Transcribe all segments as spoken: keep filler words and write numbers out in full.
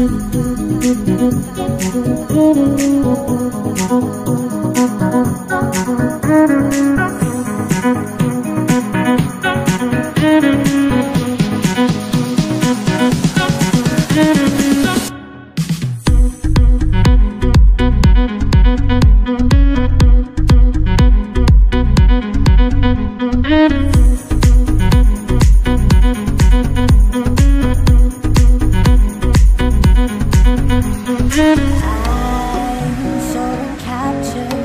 I'm so captured,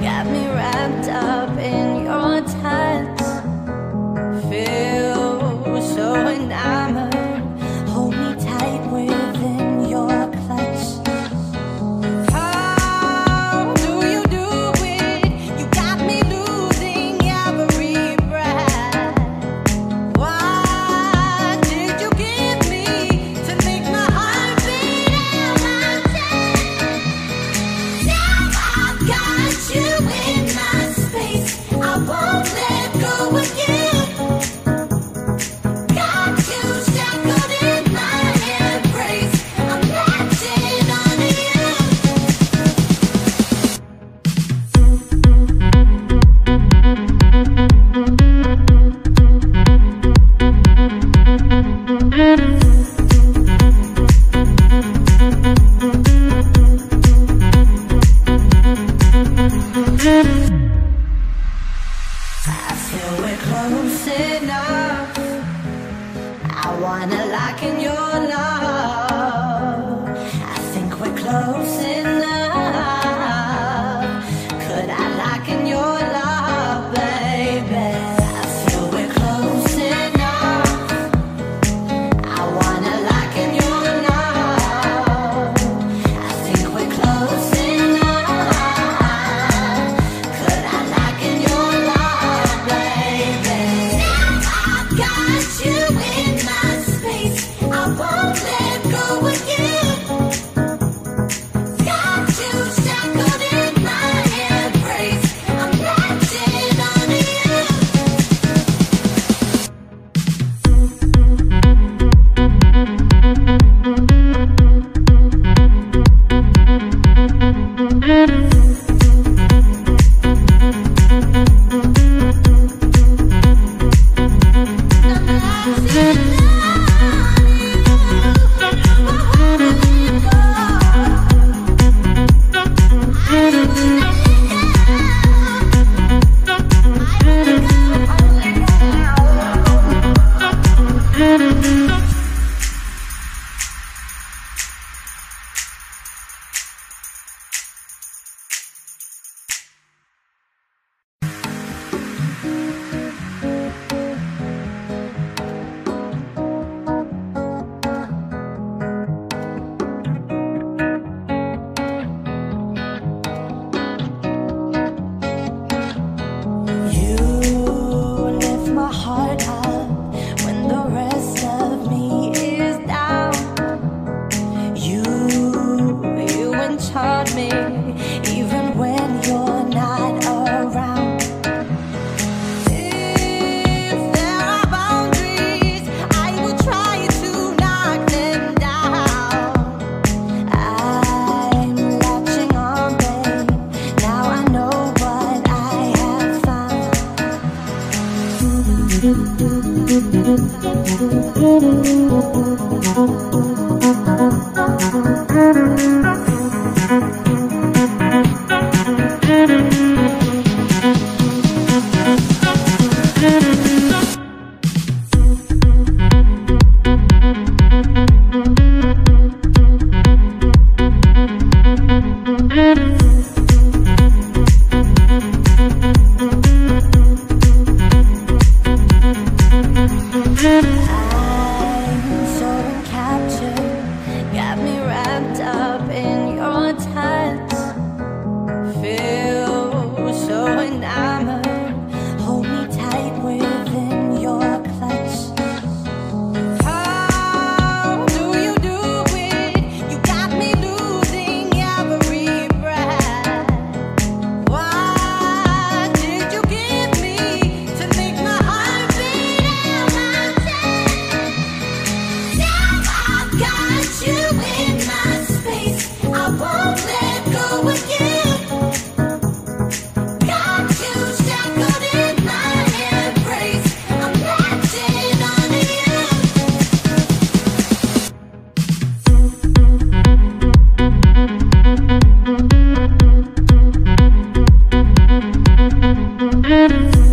got me wrapped up in We